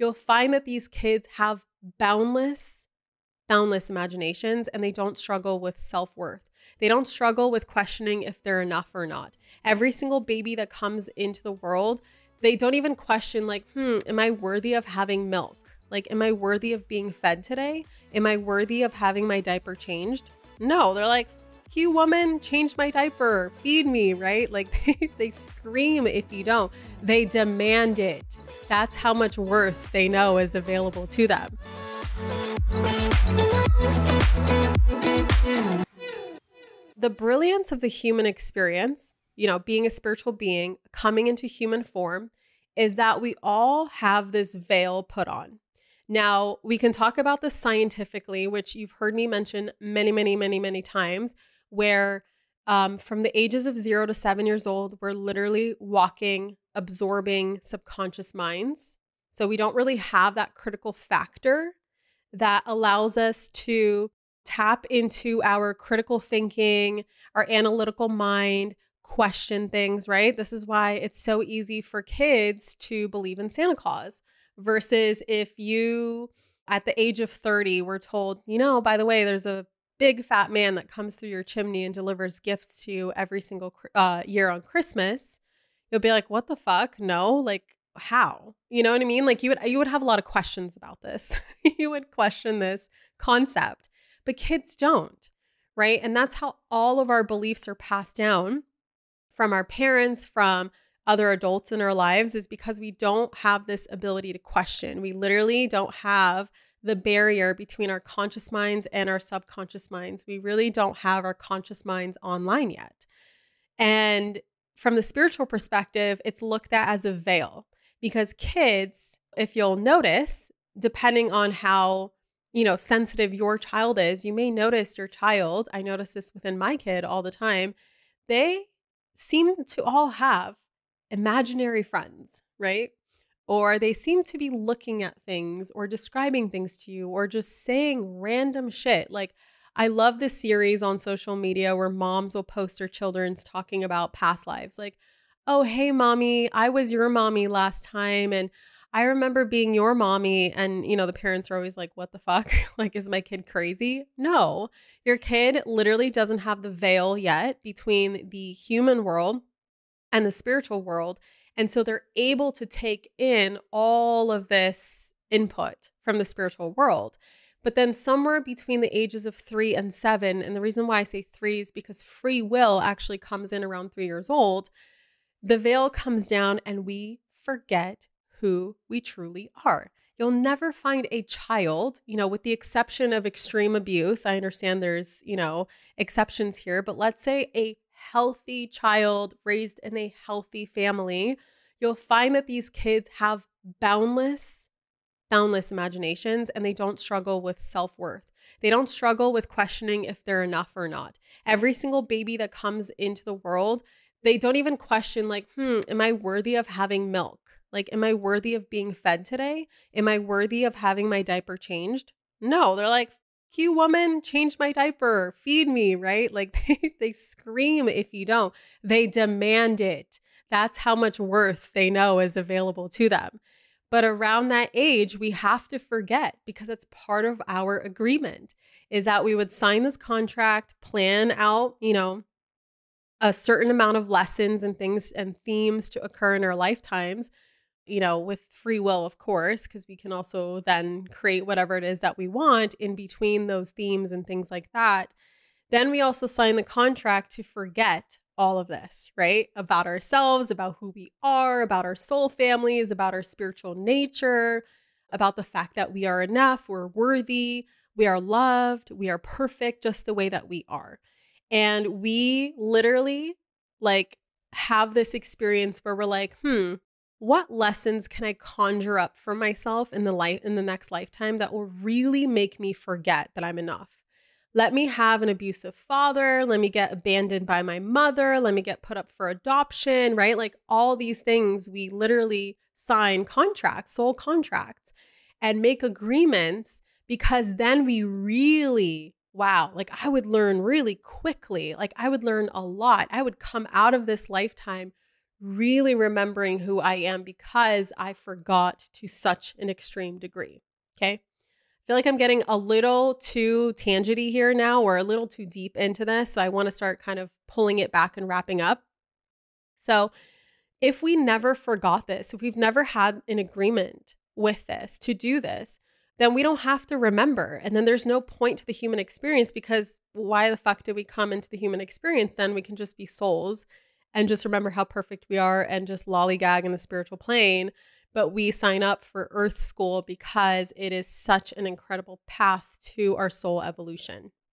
you'll find that these kids have boundless imaginations, and they don't struggle with self-worth. They don't struggle with questioning if they're enough or not. Every single baby that comes into the world, they don't even question like, am I worthy of having milk? Like, am I worthy of being fed today? Am I worthy of having my diaper changed? No, they're like, you woman, change my diaper, feed me, right? Like they scream if you don't. They demand it. That's how much worth they know is available to them. The brilliance of the human experience, you know, being a spiritual being, coming into human form, is that we all have this veil put on. Now, we can talk about this scientifically, which you've heard me mention many times, where from the ages of 0 to 7 years old, we're literally walking, absorbing subconscious minds. So we don't really have that critical factor that allows us to tap into our critical thinking, our analytical mind, question things, right? This is why it's so easy for kids to believe in Santa Claus. Versus if you, at the age of 30, were told, you know, by the way, there's a big fat man that comes through your chimney and delivers gifts to you every single year on Christmas, you'll be like, what the fuck? No, like how? You know what I mean? Like you would have a lot of questions about this. You would question this concept, but kids don't, right? And that's how all of our beliefs are passed down from our parents, from other adults in our lives, is because we don't have this ability to question. We literally don't have the barrier between our conscious minds and our subconscious minds. We really don't have our conscious minds online yet. And from the spiritual perspective, it's looked at as a veil, because kids, if you'll notice, depending on how, you know, sensitive your child is, you may notice your child, I notice this within my kid all the time, they seem to all have imaginary friends, right? Or they seem to be looking at things or describing things to you or just saying random shit. Like, I love this series on social media where moms will post their children's talking about past lives. Like, oh, hey, mommy, I was your mommy last time. And I remember being your mommy. And, you know, the parents are always like, what the fuck? Like, is my kid crazy? No, your kid literally doesn't have the veil yet between the human world and the spiritual world. And so they're able to take in all of this input from the spiritual world. But then somewhere between the ages of 3 and 7, and the reason why I say 3 is because free will actually comes in around 3 years old, the veil comes down and we forget who we truly are. You'll never find a child, you know, with the exception of extreme abuse. I understand there's, you know, exceptions here, but let's say a healthy child raised in a healthy family, you'll find that these kids have boundless imaginations, and they don't struggle with self-worth. They don't struggle with questioning if they're enough or not. Every single baby that comes into the world, they don't even question like, am I worthy of having milk? Like, am I worthy of being fed today? Am I worthy of having my diaper changed? No, they're like, you woman, change my diaper, feed me, right? Like they scream if you don't. They demand it. That's how much worth they know is available to them. But around that age, we have to forget, because it's part of our agreement, is that we would sign this contract, plan out, you know, a certain amount of lessons and things and themes to occur in our lifetimes, you know, with free will, of course, because we can also then create whatever it is that we want in between those themes and things like that. Then we also sign the contract to forget all of this, right? About ourselves, about who we are, about our soul families, about our spiritual nature, about the fact that we are enough, we're worthy, we are loved, we are perfect just the way that we are. And we literally like have this experience where we're like, what lessons can I conjure up for myself in the next lifetime that will really make me forget that I'm enough? Let me have an abusive father. Let me get abandoned by my mother. Let me get put up for adoption, right? Like all these things, we literally sign contracts, soul contracts, and make agreements, because then we really, wow, like I would learn really quickly. Like I would learn a lot. I would come out of this lifetime really remembering who I am, because I forgot to such an extreme degree. Okay. I feel like I'm getting a little too tangent-y here now, or a little too deep into this. So I want to start kind of pulling it back and wrapping up. So if we never forgot this, if we've never had an agreement with this to do this, then we don't have to remember. And then there's no point to the human experience, because why the fuck did we come into the human experience? Then we can just be souls and just remember how perfect we are and just lollygag in the spiritual plane. But we sign up for Earth School because it is such an incredible path to our soul evolution.